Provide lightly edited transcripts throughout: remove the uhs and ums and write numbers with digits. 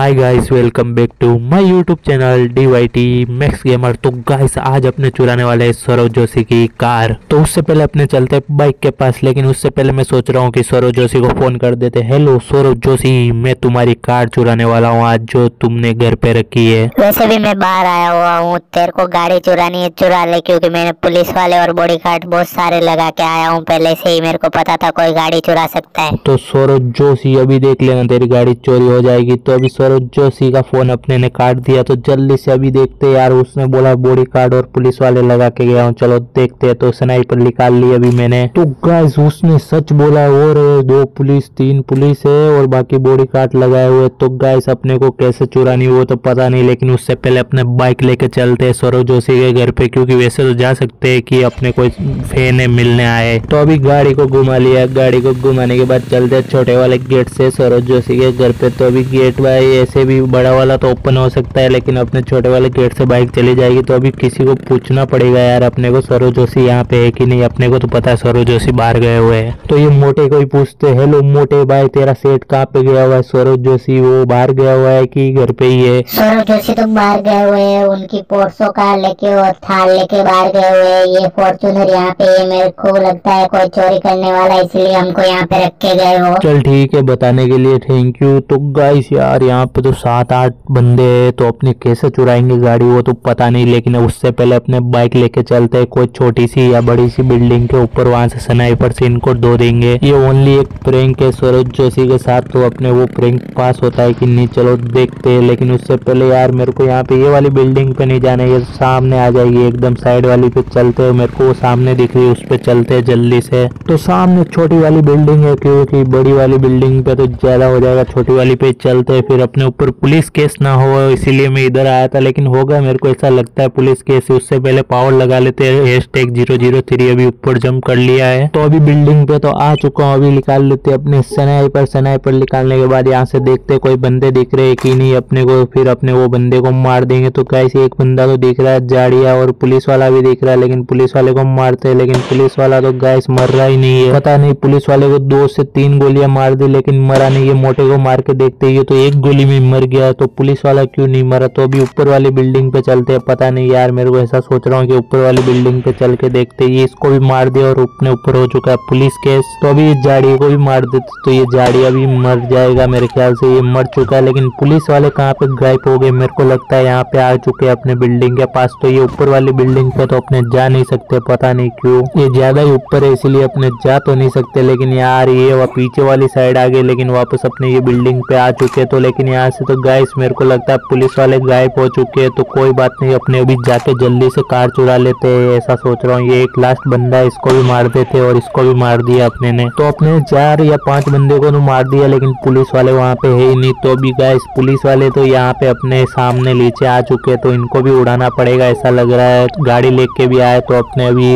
Hi guys, welcome back to my YouTube channel DYT Max gamer. तो guys आज अपने चुराने वाले हैं सौरव जोशी की कार। तो उससे पहले अपने चलते हैं बाइक के पास, लेकिन उससे पहले मैं सोच रहा हूँ कि सौरव जोशी को फोन कर देते। हेलो सौरव जोशी, मैं तुम्हारी कार चुराने वाला हूँ आज, जो तुमने घर पे रखी है। वैसे भी मैं बाहर आया हुआ हूँ, तेरे को गाड़ी चुरानी है चुरा ले, क्योंकि मैंने पुलिस वाले और बॉडीगार्ड बहुत सारे लगा के आया हूँ। पहले से ही मेरे को पता था कोई गाड़ी चुरा सकता है। तो सौरव जोशी अभी देख लेना तेरी गाड़ी चोरी हो जाएगी। तो अभी सौरव जोशी का फोन अपने ने काट दिया। तो जल्दी से अभी देखते यार, उसने बोला बॉडीगार्ड और पुलिस वाले लगा के गया हूँ, चलो देखते हैं। तो स्नाइपर निकाल ली अभी मैंने। तो गाइस उसने सच बोला, और 2 पुलिस 3 पुलिस है और बाकी बॉडीगार्ड लगाए हुए। तो गाइस अपने को कैसे चुरानी वो तो पता नहीं, लेकिन उससे पहले अपने बाइक लेके चलते है सौरव जोशी के घर पे, क्योंकि वैसे तो जा सकते है की अपने कोई फैन है मिलने आए। तो अभी गाड़ी को घुमा लिया, गाड़ी को घुमाने के बाद चलते छोटे वाले गेट से सौरव जोशी के घर पे। तो अभी गेट भाई ऐसे भी बड़ा वाला तो ओपन हो सकता है, लेकिन अपने छोटे वाले गेट से बाइक चली जाएगी। तो अभी किसी को पूछना पड़ेगा यार अपने को सौरव जोशी यहाँ पे है कि नहीं। अपने को तो पता है सौरव जोशी बाहर गए हुए हैं। तो ये मोटे को ही पूछते हैं, हेलो मोटे भाई, तेरा सेठ कहाँ पे गया हुआ है? सौरव जोशी वो बाहर गया हुआ है कि घर पे ही है? सौरव जोशी तो बाहर गए हुए है, उनकी पोर्सो कार लेके और थार लेके बाहर गए हुए है। ये फॉर्चूनर यहाँ पे, मेरे को लगता है कोई चोरी करने वाला, इसलिए हमको यहाँ पे रख के गए हो। चल ठीक है, बताने के लिए थैंक यू। तो गाइस यार यहाँ पे तो 7-8 बंदे हैं, तो अपने कैसे चुराएंगे गाड़ी वो तो पता नहीं, लेकिन उससे पहले अपने बाइक लेके चलते हैं कोई छोटी सी या बड़ी सी बिल्डिंग के ऊपर, वहां से स्नाइपर से इनको दो देंगे। ये ओनली एक प्रैंक है सौरव जोशी के साथ, तो अपने वो प्रैंक पास होता है कि नहीं चलो देखते हैं। लेकिन उससे पहले यार मेरे को यहाँ पे ये वाली बिल्डिंग पे नहीं जाना, ये सामने आ जाएगी एकदम साइड वाली पे चलते है। मेरे को वो सामने दिख रही है, उस पे चलते है जल्दी से। तो सामने छोटी वाली बिल्डिंग है, क्योंकि बड़ी वाली बिल्डिंग पे तो ज्यादा हो जाएगा, छोटी वाली पे चलते हैं। फिर अपने ऊपर पुलिस केस ना हो इसीलिए मैं इधर आया था, लेकिन होगा मेरे को ऐसा लगता है पुलिस केस। उससे पहले पावर लगा लेते हैं #003। अभी ऊपर जंप कर लिया है। तो अभी बिल्डिंग पे तो आ चुका हूँ, अभी निकाल लेते हैं अपने स्नाइपर। स्नाइपर निकालने के बाद यहाँ से देखते कोई बंदे दिख रहे हैं कि नहीं अपने को, फिर अपने वो बंदे को मार देंगे। तो गाइस एक बंदा तो दिख रहा है जाड़िया, और पुलिस वाला भी दिख रहा है, लेकिन पुलिस वाले को मारते है। लेकिन पुलिस वाला तो गाइस मर रहा ही नहीं है, पता नहीं पुलिस वाले को 2 से 3 गोलियां मार दी लेकिन मरा नहीं। ये मोटे को मार के देखते ये तो एक गोली में मर गया, तो पुलिस वाला क्यों नहीं मरा? तो अभी ऊपर वाली बिल्डिंग पे चलते हैं, पता नहीं यार मेरे को ऐसा सोच रहा हूँ कि ऊपर वाली बिल्डिंग पे चल के देखते हैं। ये इसको भी मार दिया और अपने ऊपर हो चुका है पुलिस केस। तो अभी झाड़ियों को भी मार देते तो ये झाड़िया भी मर जाएगा मेरे ख्याल से, ये मर चुका है। लेकिन पुलिस वाले कहाँ पे गायब हो गए? मेरे को लगता है यहाँ पे आ चुके हैं अपने बिल्डिंग के पास। तो ये ऊपर वाली बिल्डिंग पे तो अपने जा नहीं सकते, पता नहीं क्यों, ये ज्यादा ही ऊपर है इसीलिए अपने जा तो नहीं सकते। लेकिन यार ये पीछे वाली साइड आ गए, लेकिन वापस अपने ये बिल्डिंग पे आ चुके। तो लेकिन यहाँ से तो गाइस मेरे को लगता है पुलिस वाले गायब हो चुके हैं। तो कोई बात नहीं, अपने अभी जाके जल्दी से कार चुरा लेते हैं, ऐसा सोच रहा हूँ। ये एक लास्ट बंदा है, इसको भी मार देते और इसको भी मार दिया अपने ने। तो अपने 4 या 5 बंदे को तो मार दिया, लेकिन पुलिस वाले वहाँ पे है ही नहीं। तो अभी गाइस पुलिस वाले तो यहाँ पे अपने सामने नीचे आ चुके, तो इनको भी उड़ाना पड़ेगा ऐसा लग रहा है। गाड़ी लेके भी आए, तो अपने अभी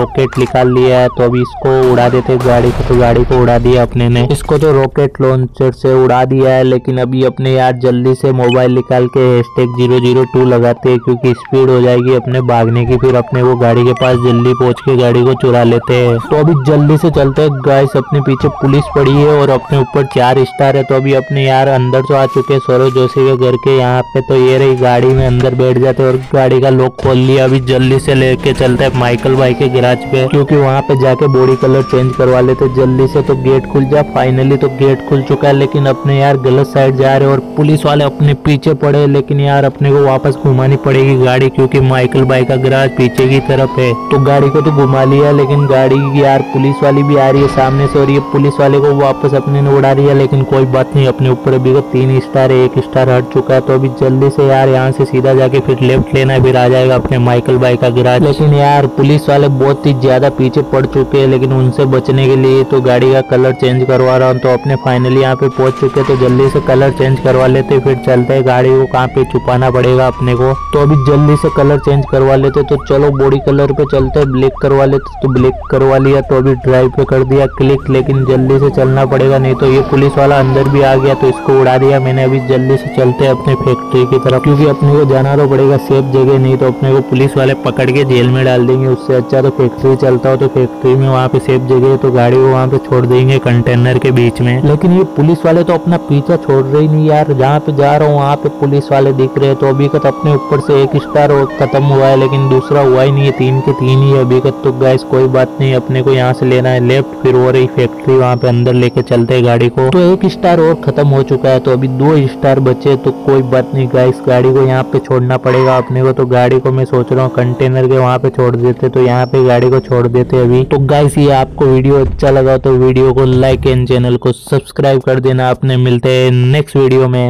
रॉकेट निकाल लिया है, तो अभी इसको उड़ा देते गाड़ी को। तो गाड़ी को उड़ा दिया अपने ने, इसको तो रॉकेट लॉन्चर से उड़ा दिया है। लेकिन अभी अपने यार जल्दी से मोबाइल निकाल के #002 लगाते हैं, क्योंकि स्पीड हो जाएगी अपने भागने की। फिर अपने वो गाड़ी के पास जल्दी पहुंच के गाड़ी को चुरा लेते हैं। तो अभी जल्दी से चलते हैं गाइस, अपने पीछे पुलिस पड़ी है और अपने ऊपर 4 स्टार है। तो अभी अपने यार अंदर तो आ चुके हैं सौरव जोशी के घर के यहाँ पे। तो ये रही गाड़ी में अंदर बैठ जाते और गाड़ी का लॉक खोल लिया। अभी जल्दी से लेके चलते है माइकल भाई के गैराज पे, क्योंकि वहाँ पे जाके बॉडी कलर चेंज करवा लेते जल्दी से। तो गेट खुल जा फाइनली, तो गेट खुल चुका है। लेकिन अपने यार गलत साइड जा रहे और पुलिस वाले अपने पीछे पड़े, लेकिन यार अपने को वापस घुमानी पड़ेगी गाड़ी, क्योंकि माइकल भाई का गैराज पीछे की तरफ है। तो गाड़ी को तो घुमा लिया, लेकिन गाड़ी यार पुलिस वाली भी आ रही है सामने से, और ये पुलिस वाले को वापस अपने ने उड़ा रही है। लेकिन कोई बात नहीं, अपने ऊपर अभी 3 स्टार है, 1 स्टार हट चुका है। तो अभी जल्दी से यार यहाँ से सीधा जाके फिर लेफ्ट लेना है, फिर आ जाएगा अपने माइकल भाई का गैराज। लेकिन यार पुलिस वाले बहुत ही ज्यादा पीछे पड़ चुके हैं, लेकिन उनसे बचने के लिए तो गाड़ी का कलर चेंज करवा रहा हूँ। तो अपने फाइनली यहाँ पे पहुंच चुके, तो जल्दी से कलर चेंज करवा लेते, फिर चलते हैं गाड़ी को कहाँ पे छुपाना पड़ेगा अपने को। तो अभी जल्दी से कलर चेंज करवा लेते, तो चलो बॉडी कलर पे चलते हैं, ब्लैक करवा लेते। तो ब्लैक करवा लिया, तो अभी ड्राइव पे कर दिया क्लिक, लेकिन जल्दी से चलना पड़ेगा नहीं तो ये पुलिस वाला अंदर भी आ गया, तो इसको उड़ा दिया मैंने। अभी जल्दी से चलते हैं अपने फैक्ट्री की तरफ, क्योंकि अपने को जाना तो पड़ेगा सेफ जगह, नहीं तो अपने को पुलिस वाले पकड़ के जेल में डाल देंगे। उससे अच्छा तो फैक्ट्री चलता हो, तो फैक्ट्री में वहाँ पे सेफ जगह है, तो गाड़ी को वहाँ पे छोड़ देंगे कंटेनर के बीच में। लेकिन ये पुलिस वाले तो अपना पीछा छोड़ रही नहीं, नहीं यार, जहाँ पे जा रहा हूँ वहाँ पे पुलिस वाले दिख रहे हैं। तो अभी तक अपने ऊपर से एक स्टार खत्म हुआ है लेकिन दूसरा हुआ ही नहीं है, तीन के तीन ही है अभी तक। तो गाइस कोई बात नहीं, अपने को यहाँ से लेना है लेफ्ट, फिर हो रही फैक्ट्री वहाँ पे अंदर लेके चलते है गाड़ी को। तो एक स्टार और खत्म हो चुका है, तो अभी दो स्टार बचे। तो कोई बात नहीं गाइस, गाड़ी को यहाँ पे छोड़ना पड़ेगा अपने को। तो गाड़ी को मैं सोच रहा हूँ कंटेनर के वहाँ पे छोड़ देते, तो यहाँ पे गाड़ी को छोड़ देते अभी। तो गाइस ये आपको वीडियो अच्छा लगा तो वीडियो को लाइक एंड चैनल को सब्सक्राइब कर देना। आपने मिलते हैं नेक्स्ट वीडियो में।